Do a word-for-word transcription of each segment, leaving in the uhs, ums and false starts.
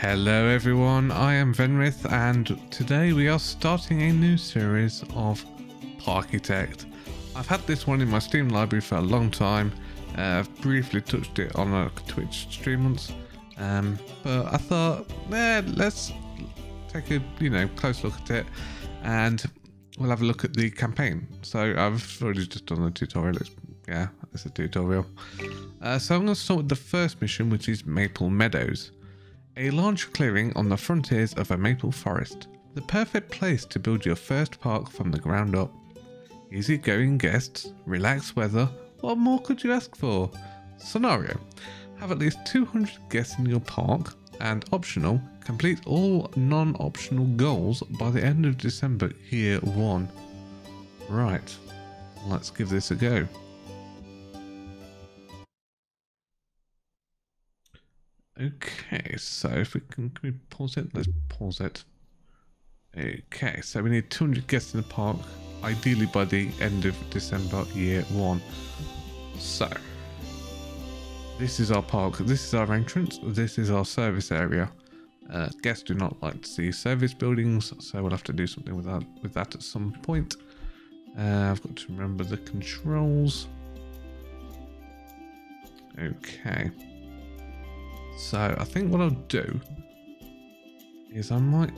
Hello everyone, I am Venrith and today we are starting a new series of Parkitect. I've had this one in my Steam library for a long time. uh, I've briefly touched it on a Twitch stream once, um, but I thought, eh, let's take a you know close look at it and we'll have a look at the campaign. So I've already just done the tutorial. It's, yeah, it's a tutorial. Uh, so I'm going to start with the first mission, which is Maple Meadows. A large clearing on the frontiers of a maple forest. The perfect place to build your first park from the ground up. Easygoing guests, relaxed weather, what more could you ask for? Scenario: have at least two hundred guests in your park, and optional, complete all non-optional goals by the end of December year one. Right, let's give this a go. Okay, so if we can, can we pause it? Let's pause it. Okay, so we need two hundred guests in the park, ideally by the end of December year one. So this is our park, this is our entrance, this is our service area. Uh, guests do not like to see service buildings, so we'll have to do something with that, with that at some point. Uh, I've got to remember the controls. Okay. So I think what I'll do is I might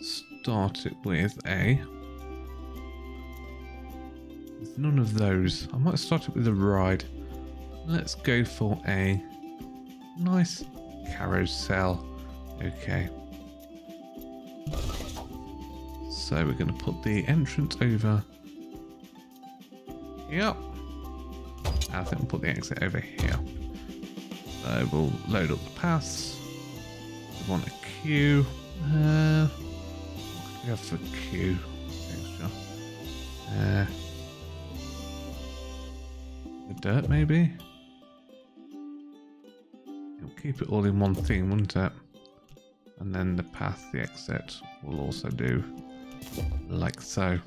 start it with a, with none of those. I might start it with a ride. Let's go for a nice carousel. Okay. So we're going to put the entrance over. Yep. I think we'll put the exit over here. Uh, we'll load up the paths. We want a queue. Uh, what do we have for queue? Uh, the dirt, maybe? It'll keep it all in one thing, won't it? And then the path, the exit, we'll also do like so.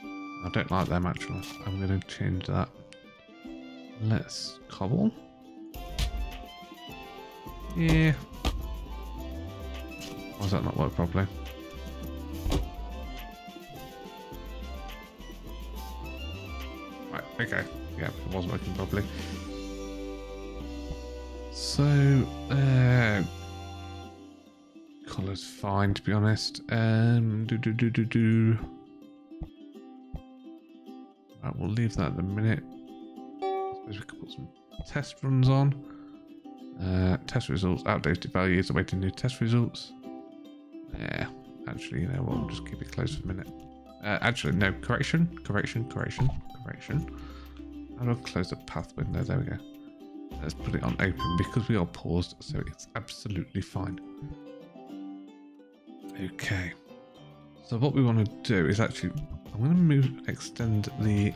I don't like them actually. I'm going to change that. Let's cobble. Yeah. Why does that not work properly? Right, okay. Yeah, it wasn't working properly. So, uh, colour's fine to be honest. Um, do do do do do. Right, we'll leave that in a minute. I suppose we could put some test runs on. Uh, test results, outdated values, awaiting new test results. Yeah, actually, you know what, we'll just keep it closed for a minute. Uh, actually, no, correction, correction, correction, correction. I'll close the path window, there we go. Let's put it on open because we are paused, so it's absolutely fine. Okay. So what we want to do is actually, I'm going to move, extend the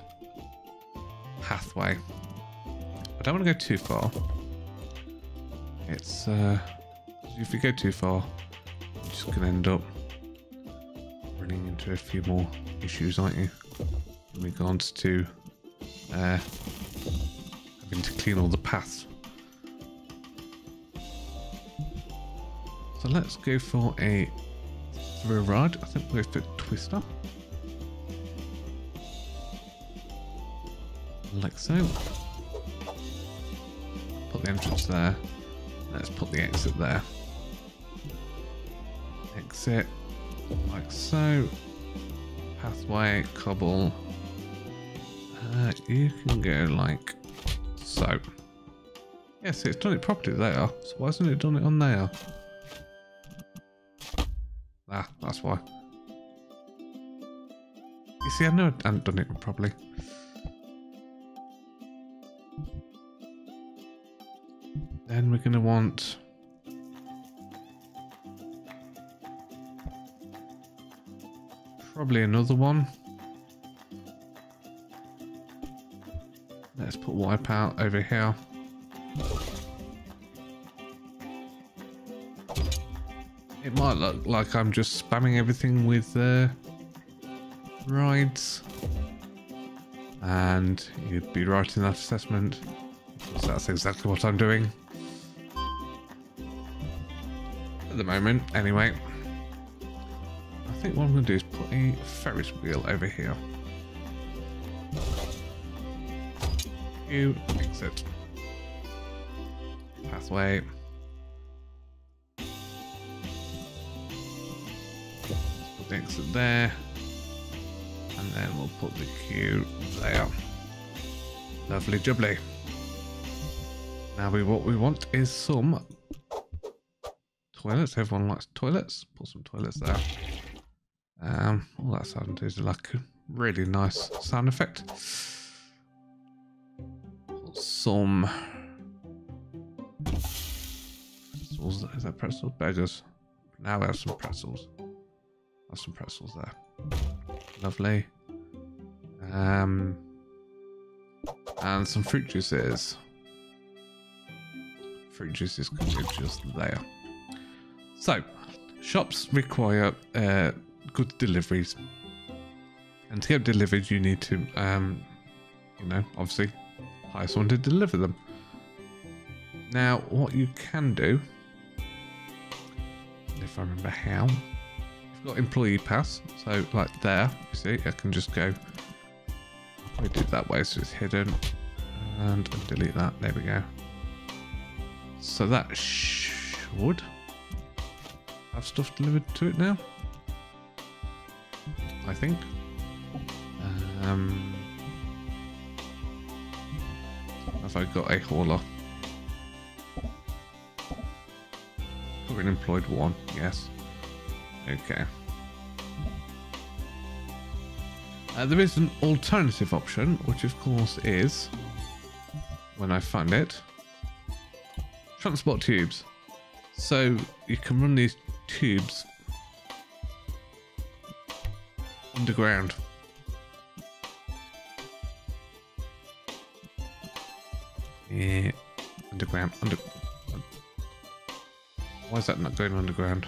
pathway. I don't want to go too far. It's, uh, if we go too far, you're just going to end up running into a few more issues, aren't you? In regards to uh, having to clean all the paths. So let's go for a through ride. I think we'll go for a twister. Like so. Put the entrance there. Let's put the exit there. Exit, like so. Pathway, cobble. Uh, you can go like so. Yes, it's done it properly there. So why hasn't it done it on there? Ah, that's why. You see, I know I haven't done it properly. Then we're going to want probably another one. Let's put wipeout over here. It might look like I'm just spamming everything with uh, rides, and you'd be right in that assessment. So that's exactly what I'm doing. at the moment, anyway. I think what I'm going to do is put a Ferris wheel over here. You exit. Pathway. Put the exit there. And then we'll put the queue there. Lovely jubbly. Now we what we want is some toilets. Everyone likes toilets. Put some toilets there. Um, all that sound is like a really nice sound effect. Put some pretzels. Is that pretzels? Beggars. Now we have some pretzels. Have some pretzels there. Lovely. Um, and some fruit juices. Fruit juices can be just there. So, shops require uh, good deliveries, and to get delivered, you need to, um, you know, obviously hire someone to deliver them. Now, what you can do, if I remember how, you've got employee pass. So, like there, you see, I can just go. We did that way, so it's hidden, and I'll delete that. There we go. So that should have stuff delivered to it now, I think. Um, have I got a hauler? Got an employed one, yes. Okay. Uh, there is an alternative option, which of course is, when I find it, transport tubes. So you can run these tubes underground. Yeah, underground. Under. Why is that not going underground?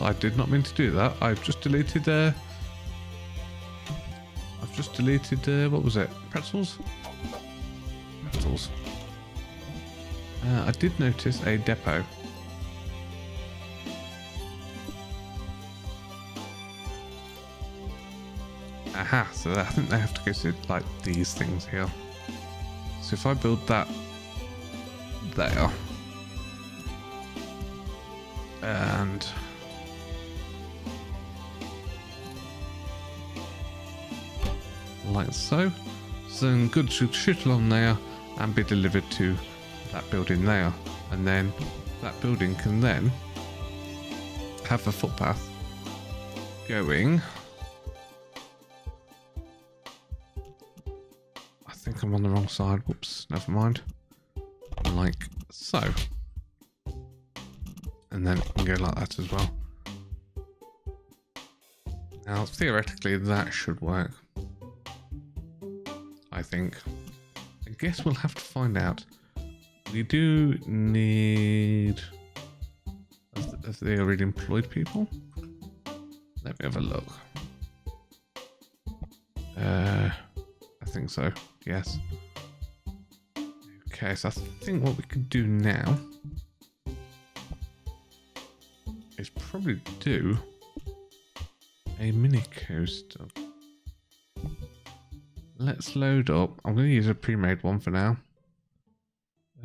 I did not mean to do that. I've just deleted. Uh, I've just deleted. Uh, what was it? Pretzels. Pretzels. Uh, I did notice a depot. Aha! So I think they have to go to like these things here. So if I build that there, and like so, some goods should shoot along there and be delivered to that building there, and then that building can then have a footpath going. I think I'm on the wrong side. Whoops, never mind. Like so, and then it can go like that as well. Now theoretically that should work, I think. I guess we'll have to find out. We do need... Have they already employed people? Let me have a look. Uh, I think so, yes. Okay, so I think what we could do now is probably do a mini coaster. Let's load up. I'm going to use a pre-made one for now. Uh,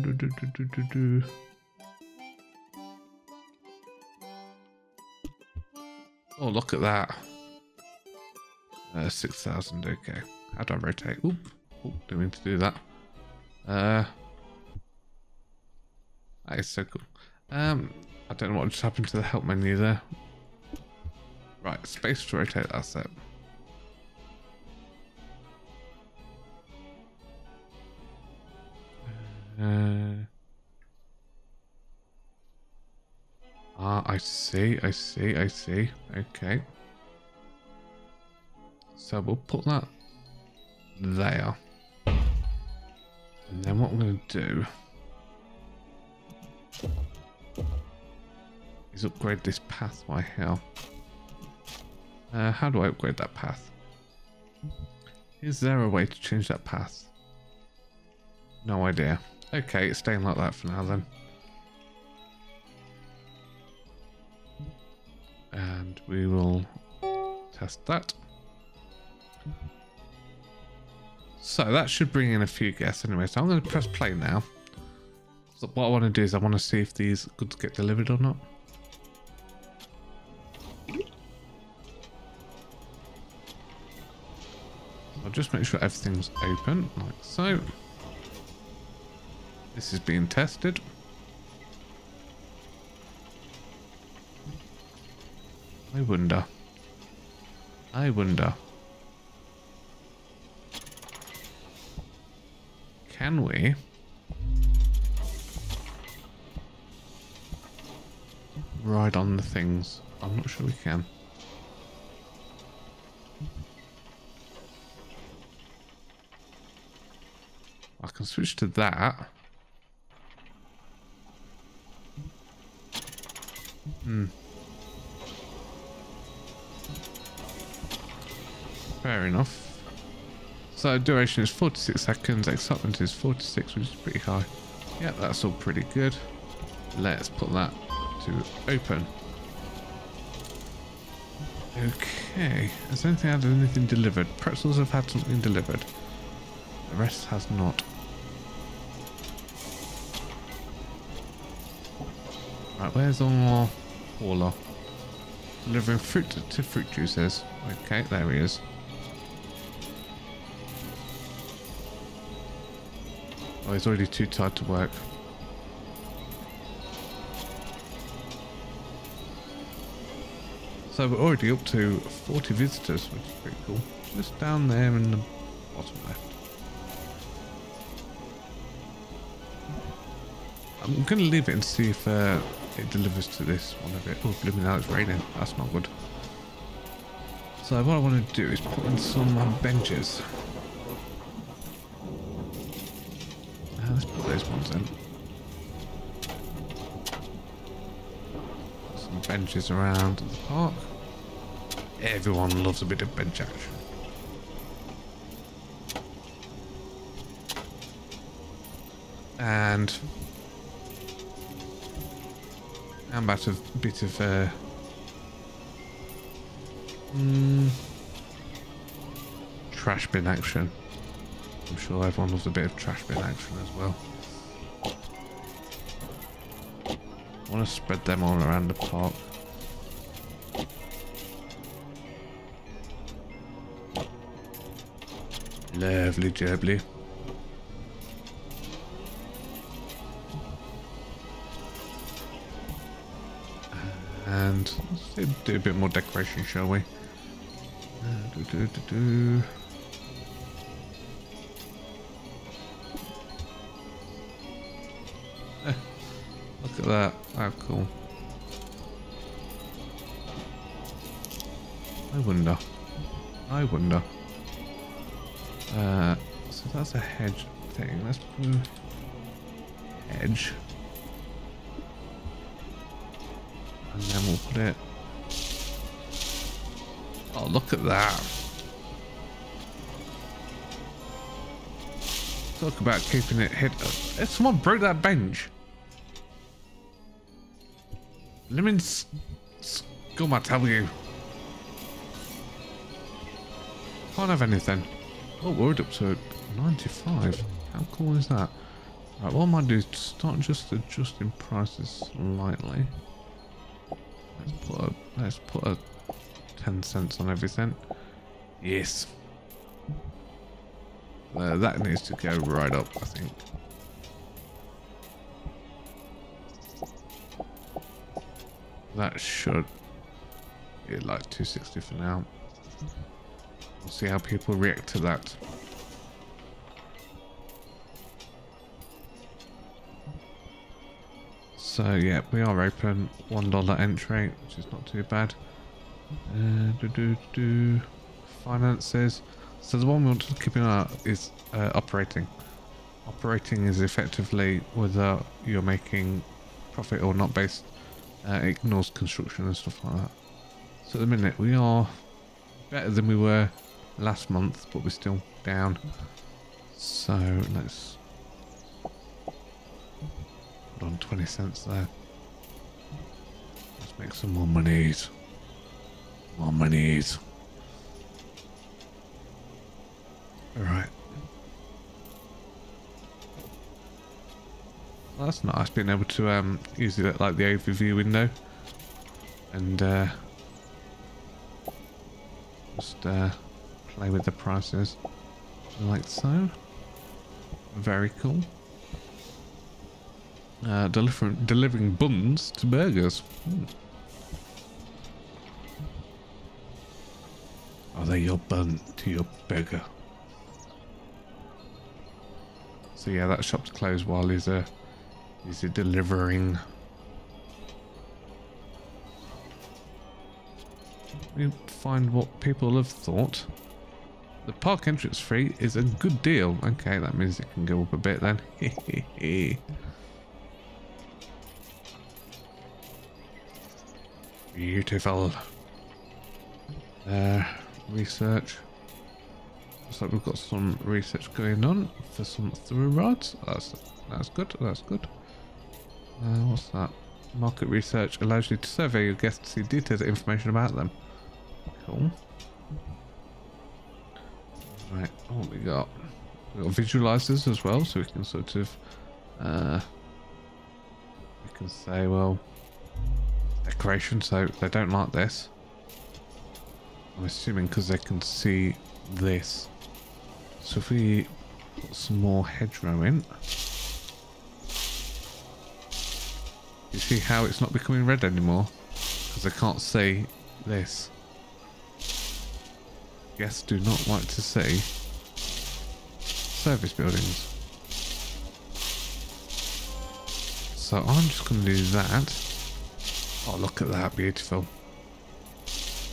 do, do, do, do, do, do. Oh, look at that. Uh, six thousand, okay. How do I rotate? Oop, oop, didn't mean to do that. Uh, that is so cool. Um, I don't know what just happened to the help menu there. Right, space to rotate, that's it. Uh, ah, I see, I see, I see. Okay. So we'll put that there. And then what I'm going to do is upgrade this pathway here. Uh, how do I upgrade that path? Is there a way to change that path? No idea. Okay, it's staying like that for now then. And we will test that. So that should bring in a few guests anyway. So I'm going to press play now. So what I want to do is I want to see if these goods get delivered or not. I'll just make sure everything's open like so. This is being tested. I wonder. I wonder. Can we? Ride on the things. I'm not sure we can. I can switch to that. Hmm. Fair enough. So duration is forty-six seconds, excitement is forty-six, which is pretty high. Yeah, that's all pretty good. Let's put that to open. Okay, has anything had anything delivered? Pretzels have had something delivered. The rest has not. Right, where's our hauler? Delivering fruit to fruit juices. Okay, there he is. Oh, he's already too tired to work. So we're already up to forty visitors, which is pretty cool. Just down there in the bottom left. I'm going to leave it and see if uh, it delivers to this one of it. Oh, blooming now it's raining. That's not good. So what I want to do is put in some uh, benches. Let's put those ones in. Some benches around the park. Everyone loves a bit of bench action. And how about a bit of uh, mm, trash bin action? I'm sure everyone loves a bit of trash bin action as well. I want to spread them all around the park. Lovely jubbly. And let's do a bit more decoration, shall we? Do, do, do, do. Look at that. How cool. I wonder. I wonder. Uh, so that's a hedge thing. Let's put a hedge. And then we'll put it. Oh, look at that. Talk about keeping it hidden. If someone broke that bench. Lemon scum, I tell you. Can't have anything. Oh, we're up to ninety-five. How cool is that? Right, what I might do is start just adjusting prices slightly. Let's put a, let's put a ten cents on everything. Yes. Uh, that needs to go right up, I think. That should be like two sixty for now. We'll see how people react to that. So yeah, we are open. one dollar entry, which is not too bad. Uh, do, do, do. Finances. So the one we want to keep an eye on is uh, operating. Operating is effectively whether you're making profit or not based. Uh, ignores construction and stuff like that. So at the minute we are better than we were last month, but we're still down. So let's put on twenty cents there. Let's make some more monies. More monies. Alright. Well, that's nice being able to um, use it at, like the overview window and uh, just uh, play with the prices like so. Very cool. Uh, delivering, delivering buns to burgers. Hmm. Are they your bun to your burger? So yeah, that shop's closed while he's uh, he's delivering. We find what people have thought. The park entrance fee is a good deal. Okay, that means it can go up a bit then. Beautiful. Uh, research. Looks like we've got some research going on for some through rods. That's that's good. That's good. Uh, what's that? Market research allows you to survey your guests to see detailed information about them. Cool. Right. What have we got? We got visualizers as well, so we can sort of uh, we can say, well, decoration. So they don't like this. I'm assuming because they can see this. So if we put some more hedgerow in, you see how it's not becoming red anymore because I can't see this. Guests do not like to see service buildings. So I'm just going to do that. Oh, look at that, beautiful.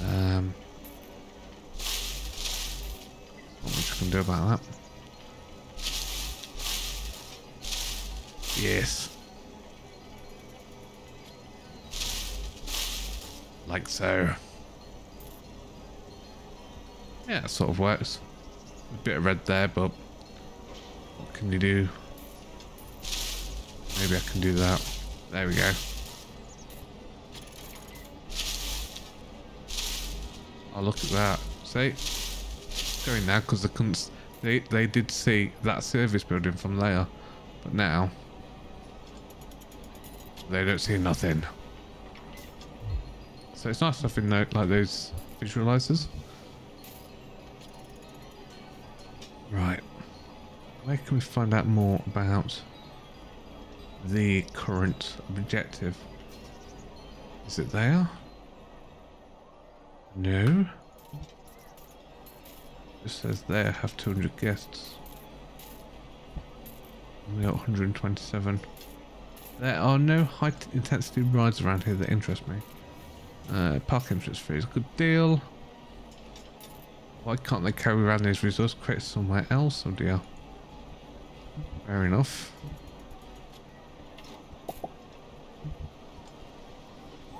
Um, not much I can do about that. Yes. Like so. Yeah, it sort of works. A bit of red there, but what can you do? Maybe I can do that. There we go. Oh, look at that. See? It's going now because they couldn't... They, they did see that service building from there. But now... they don't see nothing. So it's nice having like those visualizers. Right. Where can we find out more about the current objective? Is it there? No. It says there, have two hundred guests. We got one hundred twenty-seven. There are no high intensity rides around here that interest me. Uh, park entrance fee is a good deal. Why can't they carry around these resource crates somewhere else? Oh dear. Fair enough. I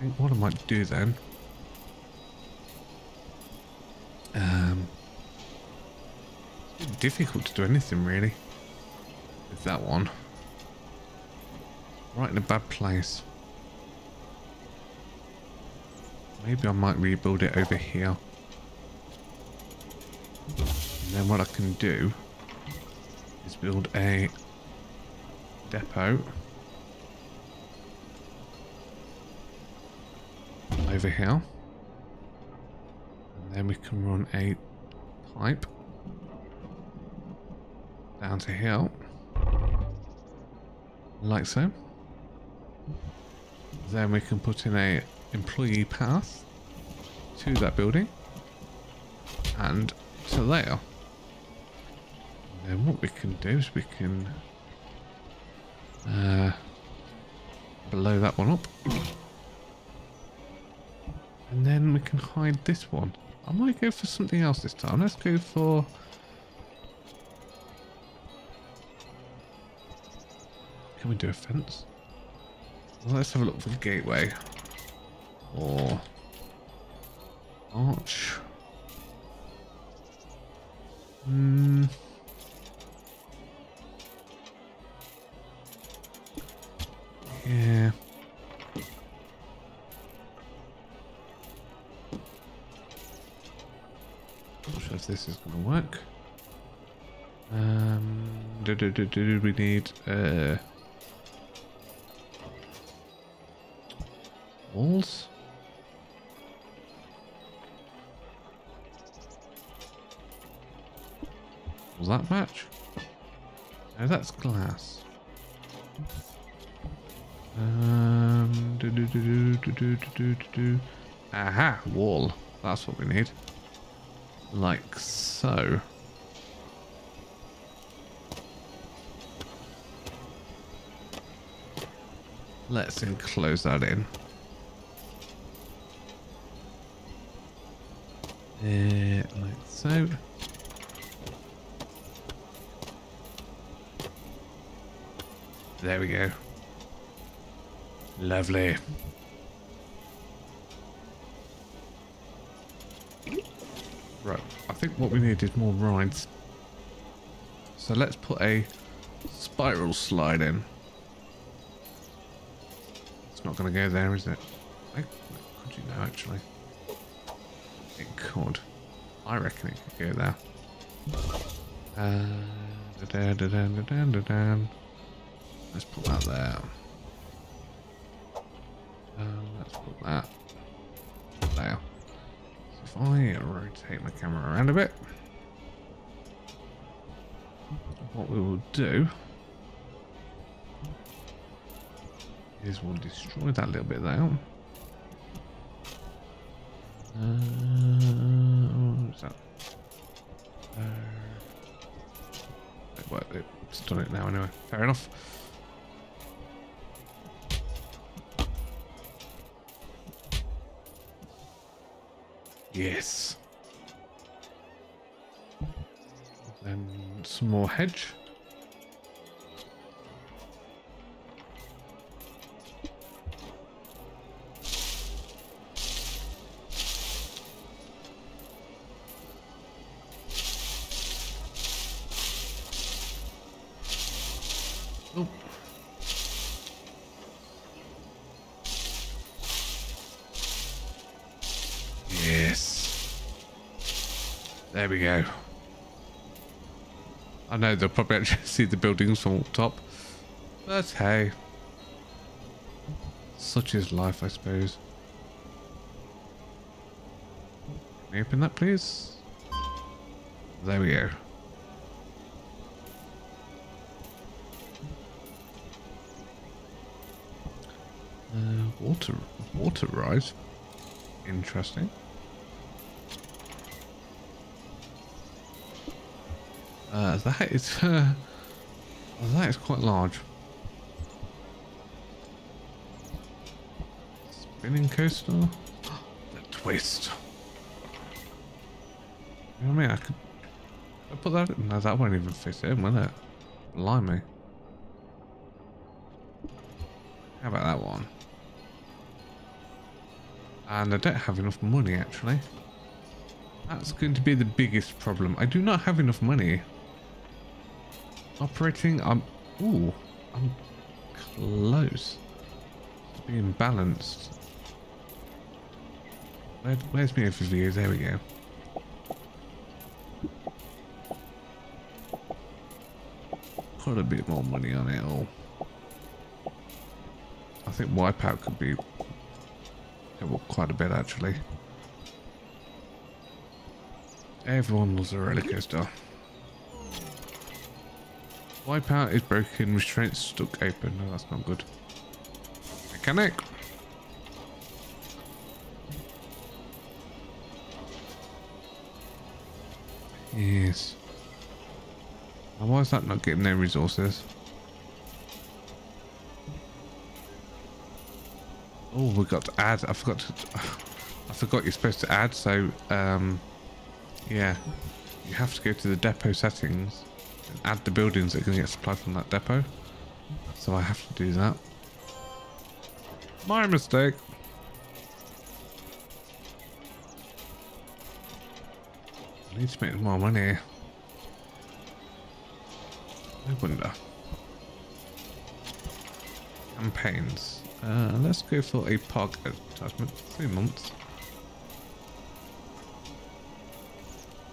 think what I might do then, um, it's difficult to do anything really with that one. Right in a bad place. Maybe I might rebuild it over here. And then what I can do is build a depot over here, and then we can run a pipe down to here like so. Then we can put in a employee path to that building and to there. And then what we can do is we can uh, blow that one up. And then we can hide this one. I might go for something else this time. Let's go for... Can we do a fence? Well, let's have a look for the gateway. Or Arch. Hmm. Yeah. Not sure if this is going to work. Um. Do do do do. We need uh. walls. Will that match? No, that's glass. Um, do do do do do do do do do. Aha, wall. That's what we need. Like so. Let's enclose that in. Uh, like so. There we go. Lovely. Right, I think what we need is more rides. So let's put a spiral slide in. It's not going to go there, is it? Could you know, actually? It could. I reckon it could go there. Uh, da da da da da da da da. Let's put that there. Um, let's put that there. So if I rotate my camera around a bit, what we will do is we'll destroy that little bit there. Uh, what's that? Uh, well, it's done it now anyway. Fair enough. Yes. Then some more hedge. Oh. There we go. I know they'll probably actually see the buildings from up top, but hey, such is life, I suppose. Can we open that, please? There we go. Uh, water, water ride. Interesting. Uh, that is uh, that is quite large. Spinning coaster, the twist. You know what I mean? I could I put that. In? No, that won't even fit in, will it? Blimey. How about that one? And I don't have enough money actually. That's going to be the biggest problem. I do not have enough money. Operating, I'm, ooh, I'm close to being balanced. Where, where's my overview? There we go. Put a bit more money on it all. I think Wipeout could be quite a bit actually. Everyone loves a roller coaster. Wipeout is broken, restraints stuck open. No, that's not good. Mechanic! Yes. Now, why is that not getting no resources? Oh, we got to add. I forgot to. I forgot you're supposed to add, so, um, yeah. You have to go to the depot settings. Add the buildings that can get supplied from that depot. So I have to do that. My mistake. I need to make more money. I wonder. Campaigns. Uh, let's go for a park attachment. Three months.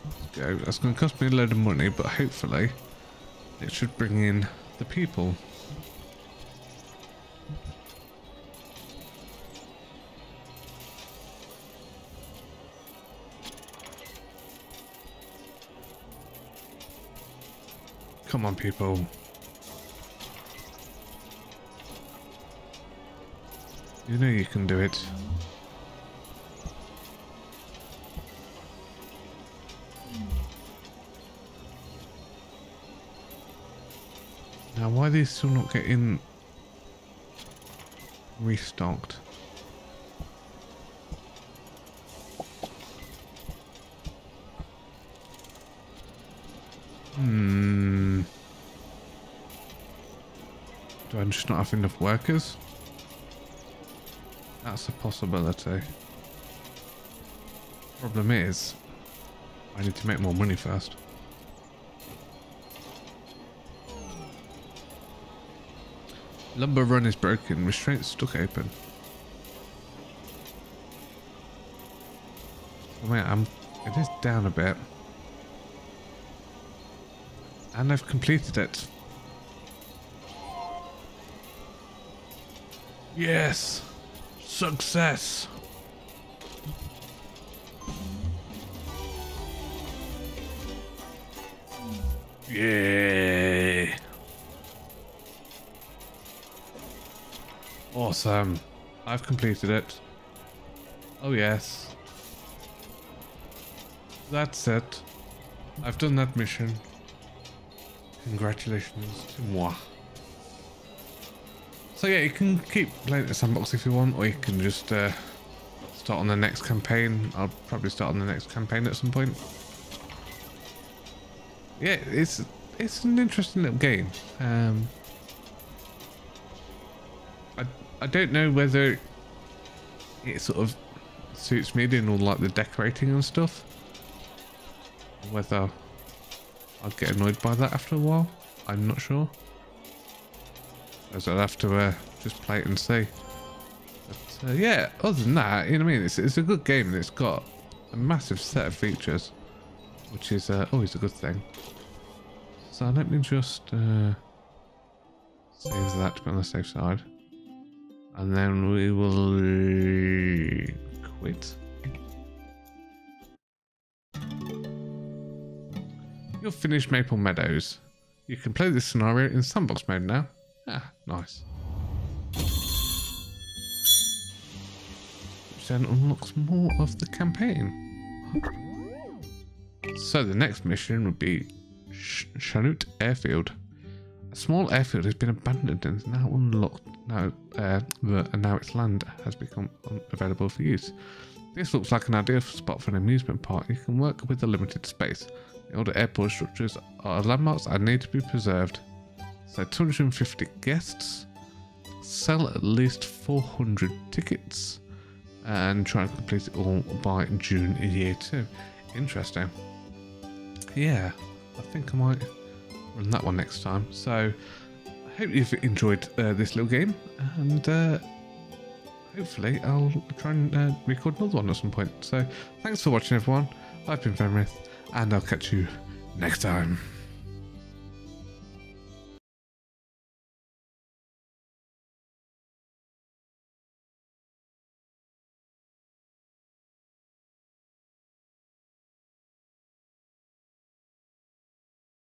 Let's go. That's going to cost me a load of money, but hopefully it should bring in the people. Come on, people. You know you can do it. Now, why are these still not getting restocked? Hmm. Do I just not have enough workers? That's a possibility. Problem is, I need to make more money first. Lumber run is broken. Restraints stuck open. Oh man, I'm, it is down a bit. And I've completed it. Yes! Success! Yeah! Awesome. I've completed it. Oh yes. That's it. I've done that mission. Congratulations to moi. So yeah, you can keep playing the sandbox if you want, or you can just uh, start on the next campaign. I'll probably start on the next campaign at some point. Yeah, it's it's an interesting little game. Um, I I don't know whether it sort of suits me doing all like the decorating and stuff, or whether I'll get annoyed by that after a while. I'm not sure. As I'll have to uh, just play it and see. But uh, yeah, other than that, you know what I mean? It's, it's a good game that's got a massive set of features, which is uh, always a good thing. So let me just uh, save that to be on the safe side. And then we will quit. You'll finish Maple Meadows. You can play this scenario in sandbox mode now. Ah, nice. Which then unlocks more of the campaign. So the next mission would be Chanute Airfield. A small airfield has been abandoned and is now unlocked. Now, uh, and now its land has become unavailable for use. This looks like an ideal spot for an amusement park. You can work with a limited space. The older airport structures are landmarks and need to be preserved. So two hundred fifty guests, sell at least four hundred tickets, and try and complete it all by June year two. Interesting. Yeah, I think I might run that one next time. So I hope you've enjoyed uh, this little game, and uh, hopefully I'll try and uh, record another one at some point. So thanks for watching, everyone. I've been Venrith, and I'll catch you next time.